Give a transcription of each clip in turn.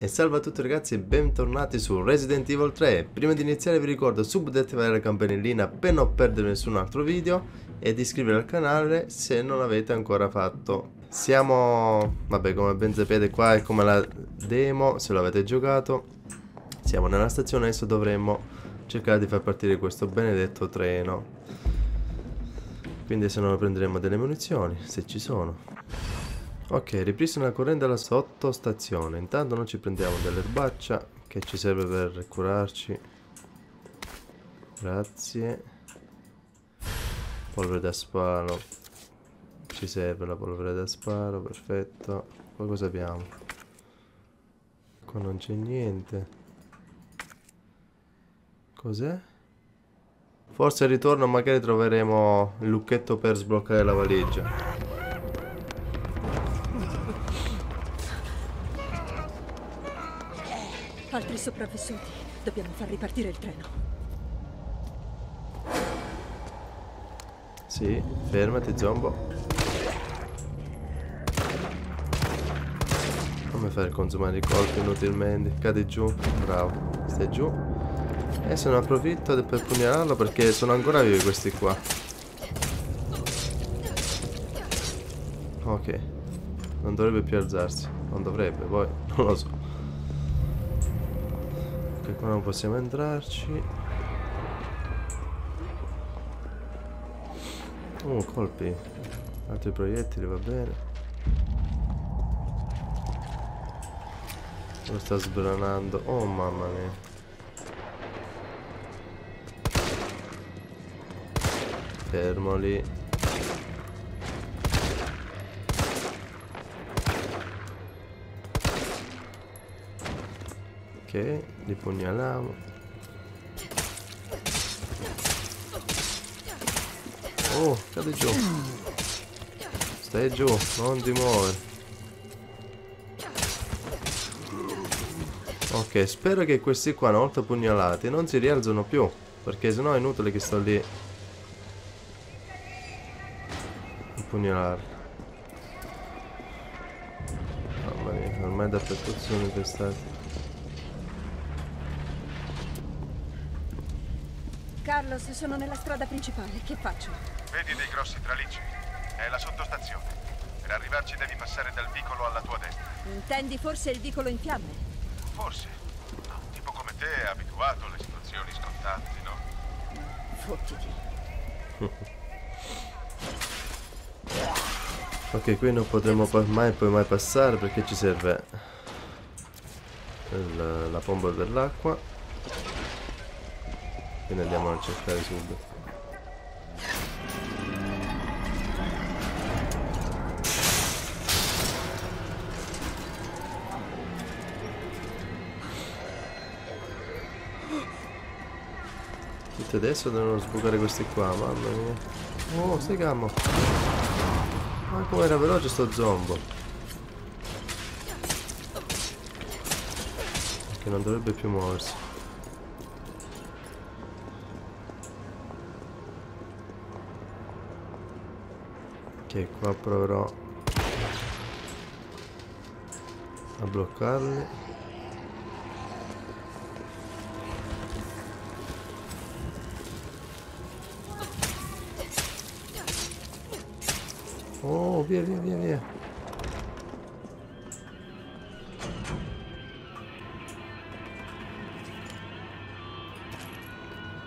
E salve a tutti ragazzi e bentornati su Resident Evil 3. Prima di iniziare vi ricordo subito di attivare la campanellina per non perdere nessun altro video e di iscrivervi al canale se non l'avete ancora fatto. Siamo, vabbè, come ben sapete, qua è come la demo, se l'avete giocato. Siamo nella stazione, adesso dovremmo cercare di far partire questo benedetto treno. Quindi se no prenderemo delle munizioni, se ci sono. Ok, ripristino la corrente alla sottostazione. Intanto noi ci prendiamo dell'erbaccia che ci serve per curarci. Grazie. Polvere da sparo. Ci serve la polvere da sparo, perfetto. Poi cosa abbiamo? Qua non c'è niente. Cos'è? Forse al ritorno magari troveremo il lucchetto per sbloccare la valigia. Altri sopravvissuti. Dobbiamo far ripartire il treno. Sì, fermati zombo. Come fare a consumare i colpi inutilmente? Cade giù, bravo, stai giù. E se ne approfitto per pugnalarlo perché sono ancora vivi questi qua. Ok, non dovrebbe più alzarsi. Non dovrebbe, poi non lo so. Qua non possiamo entrarci. Oh, colpi. Altri proiettili, va bene. Lo sta sbranando. Oh mamma mia. Fermo lì. Ok, li pugnaliamo. Oh, cade giù. Stai giù, non ti muovere. Ok, spero che questi qua una volta pugnalati non si rialzano più, perché sennò è inutile che sto lì a pugnalare. Mamma mia, ormai dappertutto sono infestati. Carlos, sono nella strada principale, che faccio? Vedi dei grossi tralicci? È la sottostazione. Per arrivarci devi passare dal vicolo alla tua destra. Intendi forse il vicolo in fiamme? Forse. No, tipo come te è abituato alle situazioni scontanti, no? Fottiti. Ok, qui non potremo mai passare perché ci serve la pompa dell'acqua. Quindi andiamo a cercare subito. Tutti adesso devono sbucare questi qua, mamma mia. Oh, stai calmo. Ma come era veloce sto zombo. Che non dovrebbe più muoversi. Ok, qua proverò a bloccarli. Oh, via, via, via, via.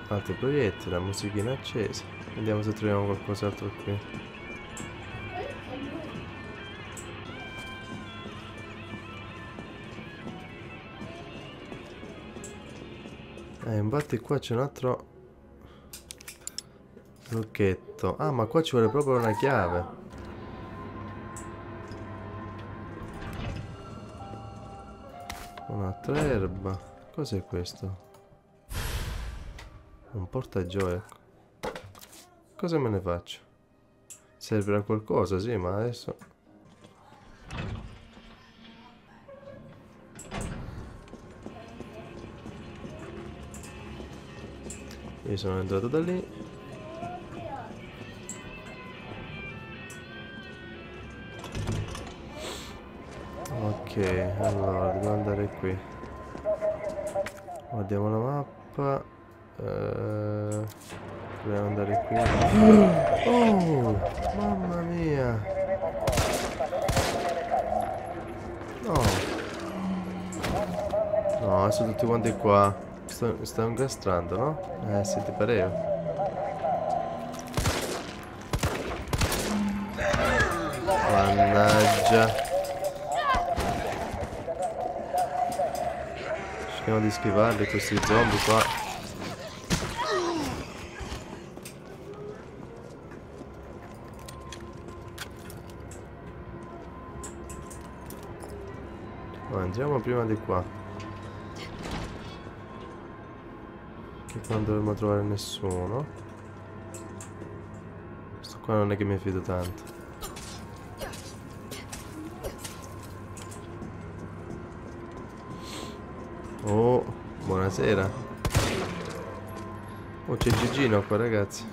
Altri proiettili, la musichina accesa. Vediamo se troviamo qualcos'altro qui. Infatti qua c'è un altro lucchetto. Ah, ma qua ci vuole proprio una chiave. Un'altra erba. Cos'è questo? Un portagioia. Cosa me ne faccio? Servirà a qualcosa, sì, ma adesso... Io sono entrato da lì. Ok, Allora, dobbiamo andare qui. Guardiamo la mappa. Dobbiamo andare qui. Oh, mamma mia. No. No, sono tutti quanti qua. Stanno incastrando, no? Sì, ti pareva. Mannaggia. Cerchiamo di schivarli questi zombie qua. Ma andiamo prima di qua, che non dovremmo trovare nessuno. Questo qua non è che mi fido tanto. Oh, buonasera. Oh, c'è Gigino qua, ragazzi.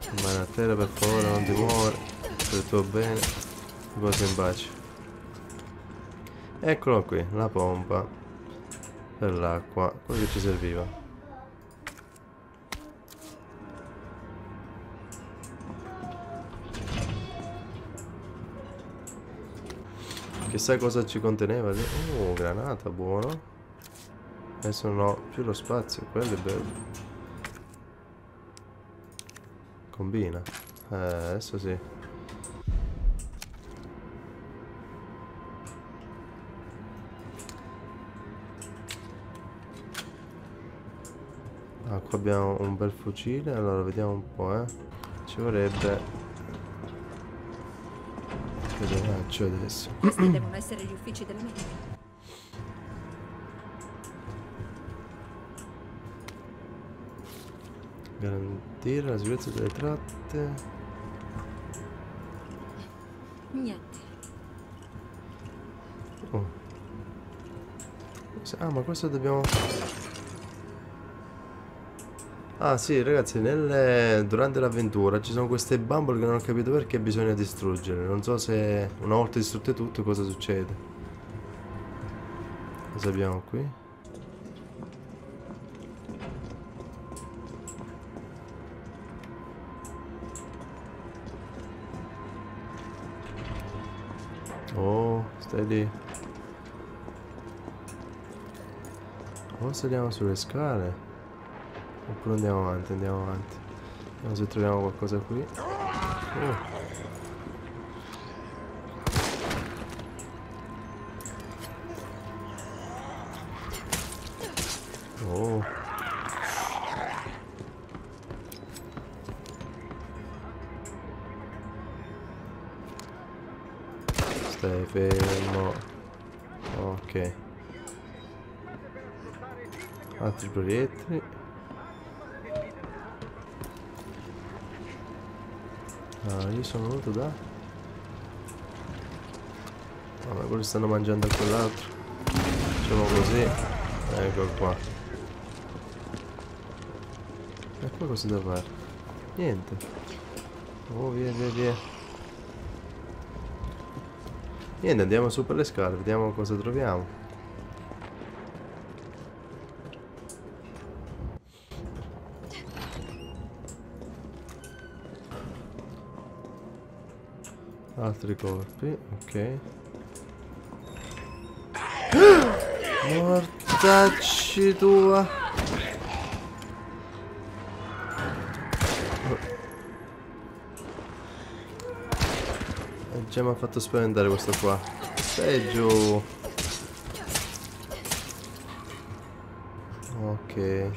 Rimani a terra, per favore, non ti muovere. Per il tuo bene. Ti posso in pace. Eccolo qui, la pompa per l'acqua, quello che ci serviva. Chissà cosa ci conteneva. Oh, granata, buono. Adesso non ho più lo spazio, quello è bello. Combina. Adesso sì. Ah, qua abbiamo un bel fucile. Allora, vediamo un po', Ci vorrebbe... Cosa faccio adesso? Questi devono essere gli uffici della mia. Garantire la sicurezza delle tratte. Niente. Oh. Ah, ma questo dobbiamo... Ah sì, ragazzi, durante l'avventura ci sono queste bambole che non ho capito perché bisogna distruggere. Non so se una volta distrutte tutto cosa succede. Cosa abbiamo qui? Oh, stai lì. Oh, saliamo sulle scale. Oppure andiamo avanti, andiamo avanti. Vediamo se troviamo qualcosa qui. Oh. Stai fermo. Ok. Altri proiettili. Ah, io sono venuto da... Ah, ma quelli stanno mangiando a quell'altro. Facciamo così. Ecco qua. E qua cosa devo fare? Niente. Oh, via, via, via. Niente, andiamo su per le scale. Vediamo cosa troviamo. Altri corpi, ok. Mortacci tua. E già mi ha fatto spaventare questo qua. Sei giù. Ok.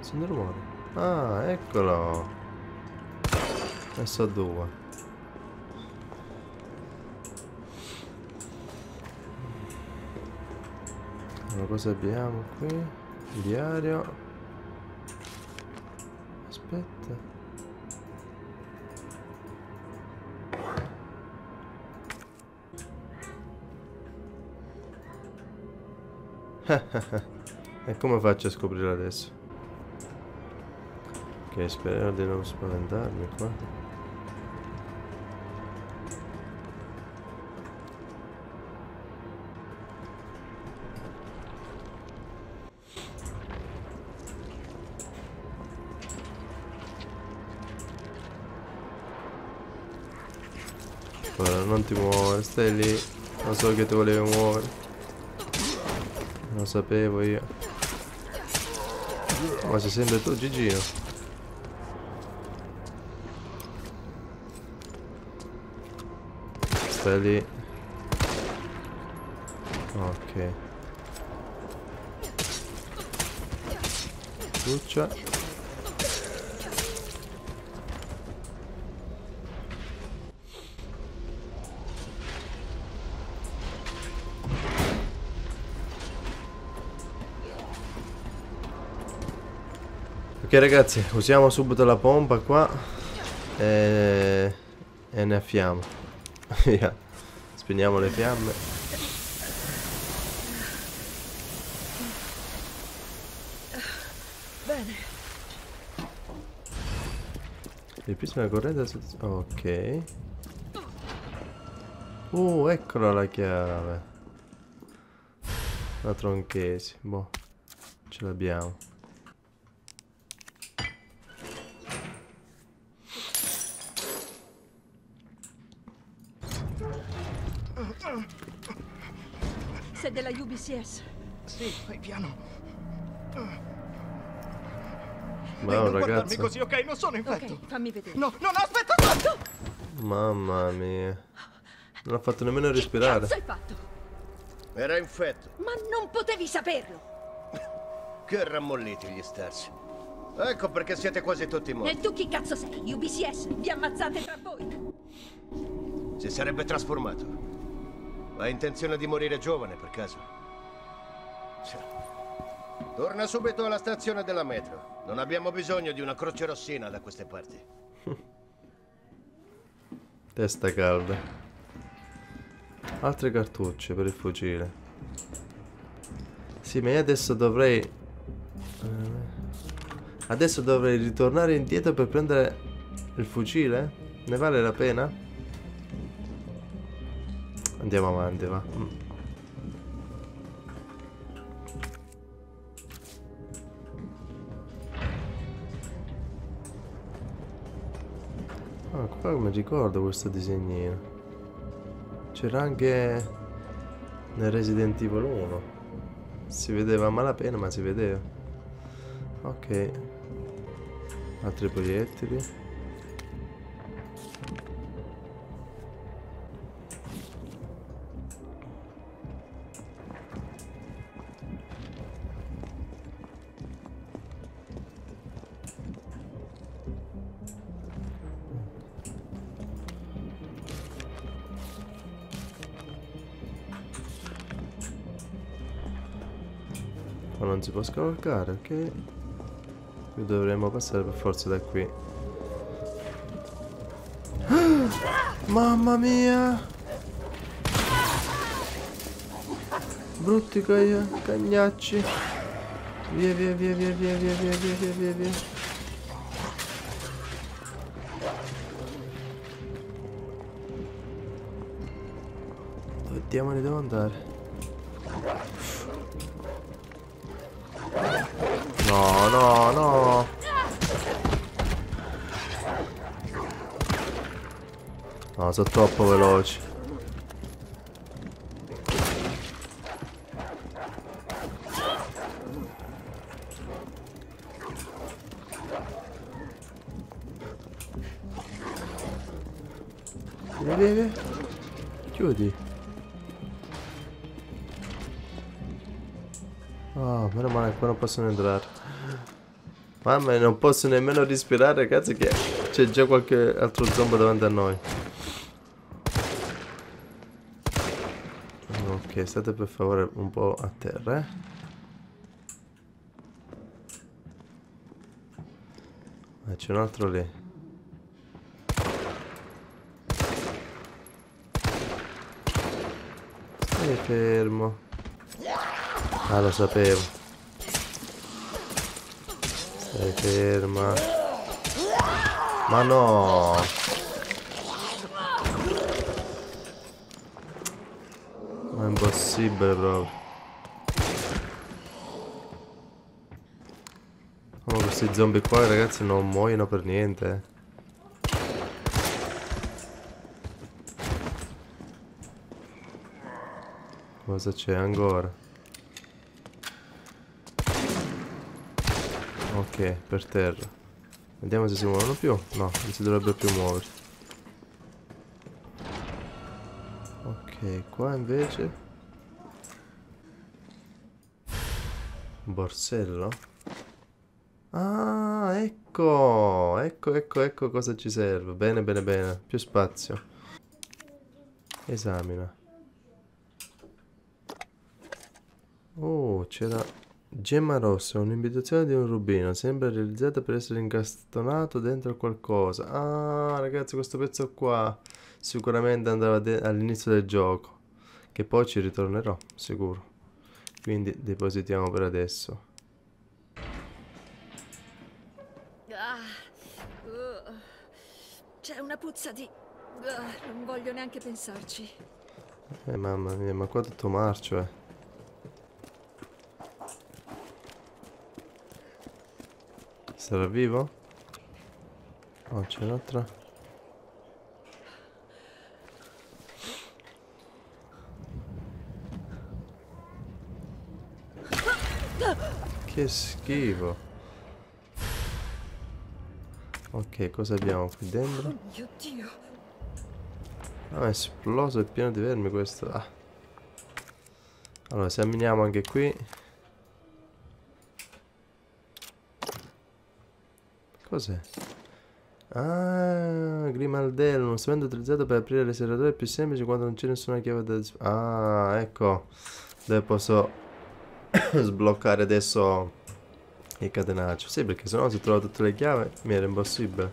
Sono rumore. Ah, eccolo. Adesso a due. Allora, cosa abbiamo qui? Il diario. Aspetta. E come faccio a scoprire adesso? Ok, speriamo di non spaventarmi qua. Guarda, non ti muovere, stai lì. Non so che ti volevi muovere. Lo sapevo io. Ma si sente tu, Gigino? Stai lì. Ok. Lucia. Ok ragazzi, usiamo subito la pompa qua e ne affiamo. Yeah. Spegniamo le fiamme. Bene. Ripristino la corrente. Ok. Eccola la chiave. La tronchesi. Boh. Ce l'abbiamo. Sei della UBCS? Sì, fai piano. Ma non guardarmi così, ok? Non sono infetto. Okay, fammi vedere. No, no, no, aspetta. Mamma mia. Non ha fatto nemmeno respirare. Cosa hai fatto? Era infetto. Ma non potevi saperlo. Che rammolliti gli starci. Ecco perché siete quasi tutti morti. E tu chi cazzo sei? UBCS? Vi ammazzate tra voi. Si sarebbe trasformato. Hai intenzione di morire giovane, per caso? Sì. Torna subito alla stazione della metro. Non abbiamo bisogno di una croce rossina da queste parti. Testa calda. Altre cartucce per il fucile. Sì, ma io adesso dovrei... adesso dovrei ritornare indietro per prendere il fucile? Ne vale la pena? Andiamo avanti, va. Ah, qua mi ricordo questo disegnino. C'era anche nel Resident Evil 1. Si vedeva a malapena, ma si vedeva. Ok. Altri proiettili. Non si può scavalcare, ok. Dovremmo passare per forza da qui. Mamma mia! Brutti cagnacci. Via via via via via via via via via via. Dove diamone devo andare? No, no, no. No, sono troppo veloci. Vedi? Chiudi. Oh, meno male qua non possono entrare. Mamma, non posso nemmeno respirare, ragazzi, che c'è già qualche altro zombie davanti a noi. Ok, state per favore un po' a terra, eh. Ma c'è un altro lì. Stai fermo. Ah, lo sapevo. Ferma. Ma no. Ma è impossibile proprio. Oh, questi zombie qua ragazzi non muoiono per niente. Cosa c'è ancora? Ok, per terra. Vediamo se si muovono più. No, non si dovrebbero più muovere. Ok, qua invece borsello. Ah, ecco. Ecco cosa ci serve. Bene, bene, bene. Più spazio. Esamina. Oh, c'era... Gemma rossa, un'imitazione di un rubino. Sembra realizzata per essere incastonato dentro qualcosa. Ah, ragazzi, questo pezzo qua sicuramente andava all'inizio del gioco, che poi ci ritornerò, sicuro. Quindi depositiamo per adesso. C'è una puzza di... non voglio neanche pensarci. Mamma mia, ma qua tutto marcio, eh. Sarà vivo? Oh, c'è un'altra. Che schifo. Ok, cosa abbiamo qui dentro? Oh mio Dio. Ah, è esploso, è pieno di vermi questo. Ah. Allora, esaminiamo anche qui. Cos'è? Ah, grimaldello, uno strumento utilizzato per aprire le serrature più semplici quando non c'è nessuna chiave da... Ah, ecco. Dove posso sbloccare adesso il catenaccio. Sì, perché sennò se trovo tutte le chiavi mi era impossibile.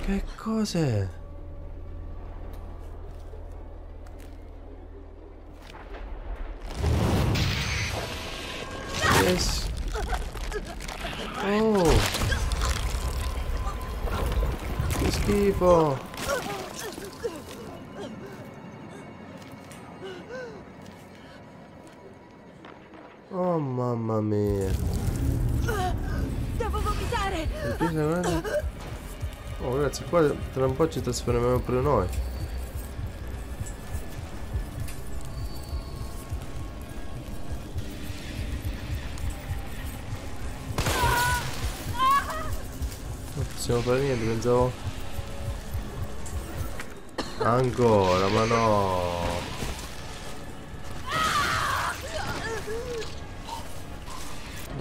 Che cos'è? Yes. Oh! Schifo. Oh mamma mia. Devo vomitare. Oh ragazzi, qua tra un po' ci trasformiamo pure noi. Non possiamo fare niente, pensavo. Ancora, ma no.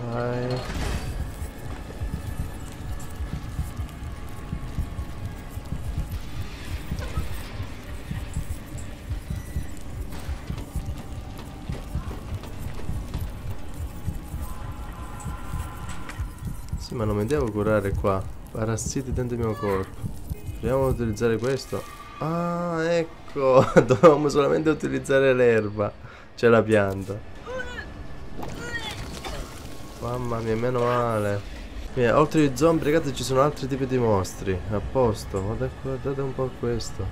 Vai. Sì, ma non mi devo curare qua. Parassiti dentro il mio corpo. Proviamo ad utilizzare questo. Ah, ecco, dovevamo solamente utilizzare l'erba, cioè la pianta. Mamma mia, meno male. Mira, oltre ai zombie, ragazzi, ci sono altri tipi di mostri. A posto, guardate un po' questo.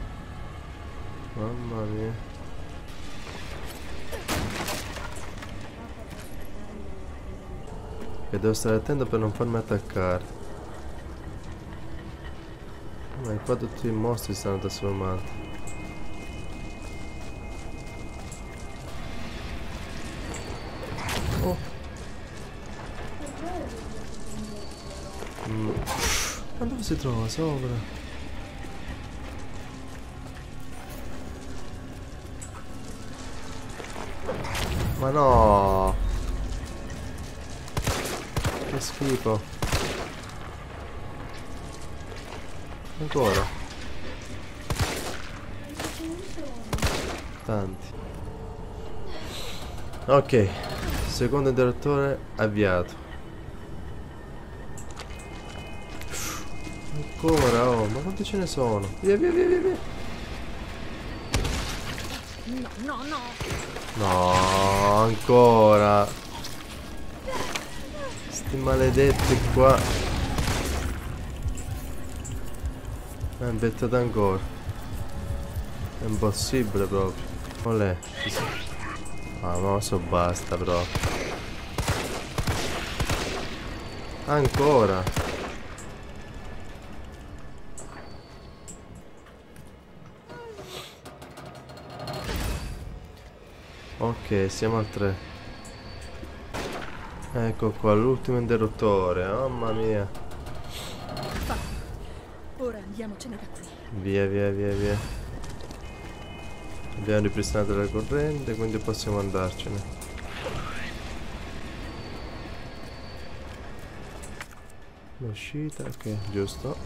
Mamma mia. E devo stare attento per non farmi attaccare. Ma qua tutti i mostri stanno trasformando. Oh. Ma dove si trova? Sopra. Ma no. Che schifo. Ancora. Tanti. Ok, secondo interruttore avviato. Ancora, oh, ma quanti ce ne sono? Via, via, via, via, via. No, no, no. No, ancora. Sti maledetti qua. È inventato ancora. È impossibile proprio. Qual è? Ah, ma so basta proprio. Ancora. Ok, siamo al 3. Ecco qua, l'ultimo interruttore. Mamma mia. Ora andiamocene da qui. Via, via, via, via. Abbiamo ripristinato la corrente, quindi possiamo andarcene. L'uscita, ok, giusto.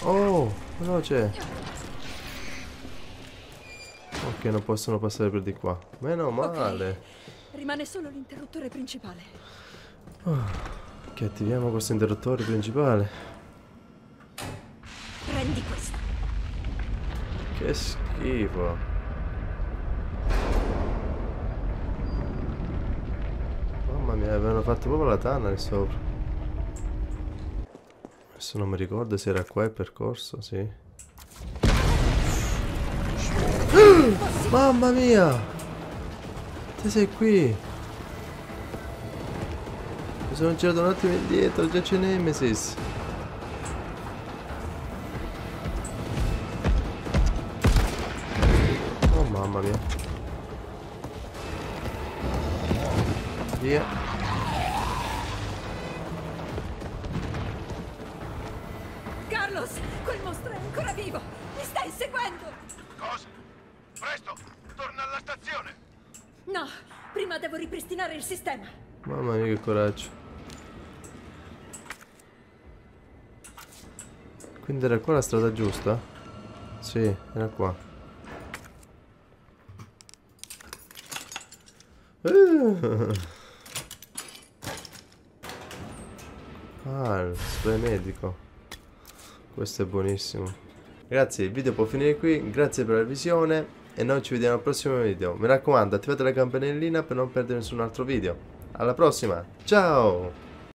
Oh, veloce. Ok, non possono passare per di qua. Meno male. Okay. Rimane solo l'interruttore principale. Oh, che attiviamo questo interruttore principale. Prendi questo. Che schifo. Mi avevano fatto proprio la tana lì sopra. Adesso non mi ricordo se era qua il percorso, sì. Mamma mia! Te sei qui! Mi sono girato un attimo indietro, già c'è Nemesis. Oh mamma mia. Via. Carlos, quel mostro è ancora vivo! Mi sta inseguendo! Cosa? Presto! Torna alla stazione! No, prima devo ripristinare il sistema! Mamma mia, che coraggio! Quindi era qua la strada giusta? Sì, era qua. Ah, il spray medico. Questo è buonissimo. Ragazzi, il video può finire qui. Grazie per la visione e noi ci vediamo al prossimo video. Mi raccomando, attivate la campanellina per non perdere nessun altro video. Alla prossima, ciao!